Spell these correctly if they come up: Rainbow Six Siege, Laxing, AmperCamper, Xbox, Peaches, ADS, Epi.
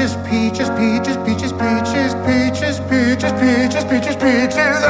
Peaches, peaches, peaches, peaches, peaches, peaches, peaches, peaches, peaches, peaches.